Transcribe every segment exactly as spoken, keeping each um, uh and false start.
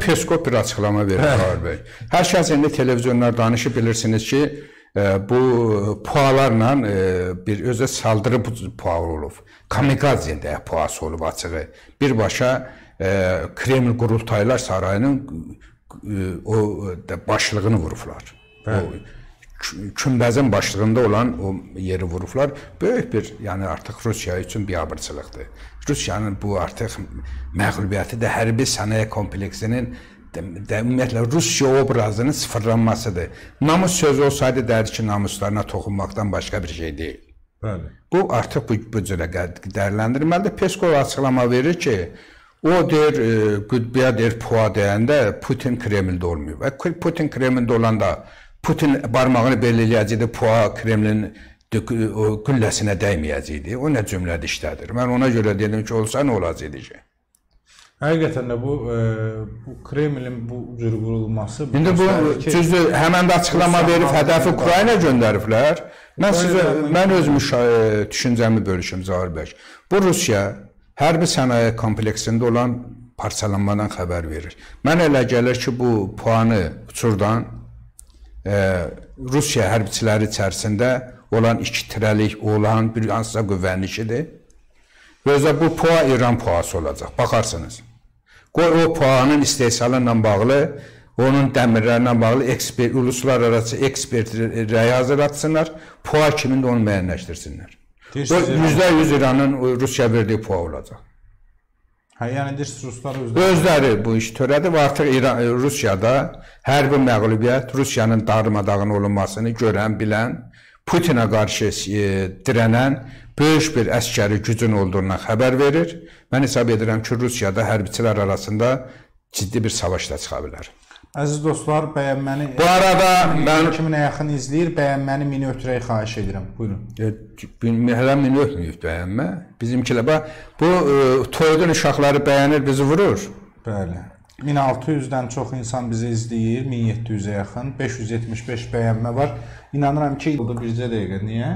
Dünən Peskov bir açıqlama verdi Zaur bəy. Hər kəs indi televizyonlar danışıb bilirsiniz ki, bu pualarla bir özə saldırı pualı olub. Kamikaziyədə puası olub açığı. Birbaşa Kreml qurultaylar sarayının o başlığını vurublar. Kümbəzin başlığında olan o yeri vurublar. Böyük bir, yəni artıq Rusiya üçün biabırçılıqdır. Rusiyanın bu artıq məğlubiyyəti də hərbi sənaye kompleksinin də ümumiyyətlə Rusiya obrazının sıfırlanmasıdır. Namus sözü olsaydı dərdi ki, namuslarına toxunmaqdan başqa bir şey deyil. Bəli. Bu artıq bu, bu cürə dəyərləndirməlidir. Peskov açıqlama verir ki, o deyir, qüdbiyə deyir, P U A deyəndə Putin Kremldə olmuyor. Putin Kremldə olanda Putin barmağını belə eləyəcəkdi, P U A Kremlin gülləsinə dəyməyəcəkdi. O nə cümlədə işlədir? Mən ona görə dedim ki, olsa nə olacaqdı ki? Həqiqətən də bu, bu Kremlin bu cür qurulması... İndi bu cüzdür, həmən də açıqlama verib, hədəfi Ukrayna göndəriblər. Mən öz düşüncəmi bölüşüm, Zaharibək. Bu, Rusiya hərbi sənaye kompleksində olan parçalanmadan xəbər verir. Mən elə gəlir ki, bu puanı uçurdan Rusiya hərbçiləri içərisində olan iki tirəlik olan bir hansısa qüvvənin ikidir. Və özə bu P U A İran P U A'sı olacaq. Baxarsınız. Qoy o P U A'nın istehsalıyla bağlı, onun dəmirlərlə bağlı uluslararası ekspert rəyi hazırlatsınlar, P U A kimin də onu müəyyənləşdirsinlər. yüzdə yüz İranın Rusiya verdiyi P U A olacaq. Özləri bu iş törədi və artıq Rusiyada hərbi məğlubiyyət Rusiyanın darmadağın olunmasını görən, bilən, Putinə qarşı dirənən böyük bir əskəri gücün olduğuna xəbər verir. Mən hesab edirəm ki, Rusiyada hərbiçilər arasında ciddi bir savaş da çıxa bilər. Əziz dostlar, bəyənməni iki minə yaxın izləyir, bəyənməni mini ötürək xahiş edirəm. Buyurun. Hələ mini ötməyib bəyənmə. Bizimkilə bax, bu toyudun uşaqları bəyənir, bizi vurur. Bəli. min altı yüzdən çox insan bizi izləyir, min yeddi yüzə yaxın, beş yüz yetmiş beş bəyənmə var. İnanıram ki, bu da bircə dəqiqə. Niyə?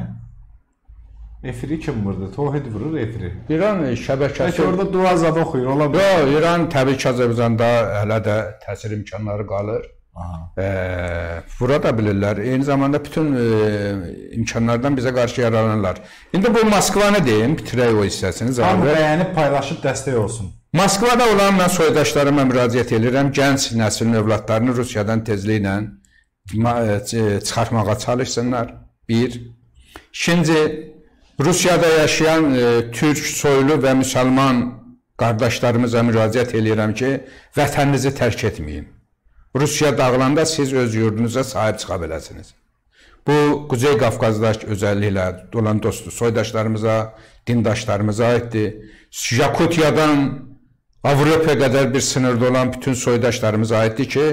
Efiri kim vurdu? Tohid vurur efiri. İran şəbəkəsi... Bəlkə orada dua azabı oxuyur, ola mı? Yox, İran təbii ki, Azərbaycanda hələ də təsir imkanları qalır. Vura da bilirlər. Eyni zamanda bütün imkanlardan bizə qarşı yararlanırlar. İndi bu Moskva nə deyim? Bitirək o hissəsini. Tam bəyənib, paylaşıb, dəstək olsun. Moskvada olan mən soydaşlarıma müraciət edirəm. Gənc nəslin övladlarını Rusiyadan tezliklə çıxartmağa çalışsınlar. Bir. İkinci, Rusiyada yaşayan türk, soylu və müsəlman qardaşlarımıza müraciət edirəm ki, vətəninizi tərk etməyin. Rusiya dağılanda siz öz yurdunuza sahib çıxa biləsiniz. Bu, Kuzey-Kafkazdakı özəlliklə olan dostu soydaşlarımıza, dindaşlarımıza aiddir. Yakutiyadan Avropa qədər bir sınırda olan bütün soydaşlarımıza aiddir ki,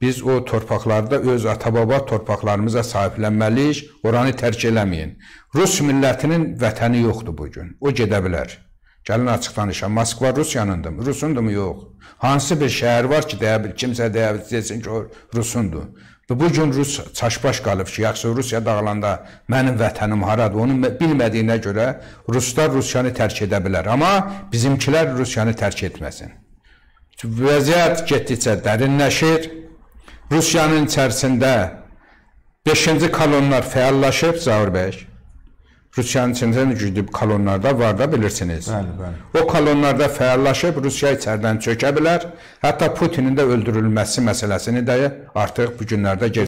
biz o torpaqlarda öz ata-baba torpaqlarımıza sahiblənməliyik, oranı tərk eləməyin. Rus millətinin vətəni yoxdur bugün, o gedə bilər. Gəlin açıq danışan, Moskva Rusiyanındır mı? Rusundur mu? Yox. Hansı bir şəhər var ki, kimsə deyə bilsin ki, o Rusundur. Bugün Rus çaşbaş qalıb ki, yaxşı Rusiya dağılanda mənim vətənim haradır, onu bilmədiyinə görə Ruslar Rusiyanı tərk edə bilər. Amma bizimkilər Rusiyanı tərk etməsin. Vəziyyət getdikcə dərinləşir. Rusiyanın içərisində beşinci kolonlar fəallaşıb, Zaur bəy. Rusiyanın içərisində güclü kolonlarda var da bilirsiniz. O kolonlarda fəallaşıb Rusiya içərdən çökə bilər. Hətta Putinin də öldürülməsi məsələsini də artıq bu günlərdə gecəyir.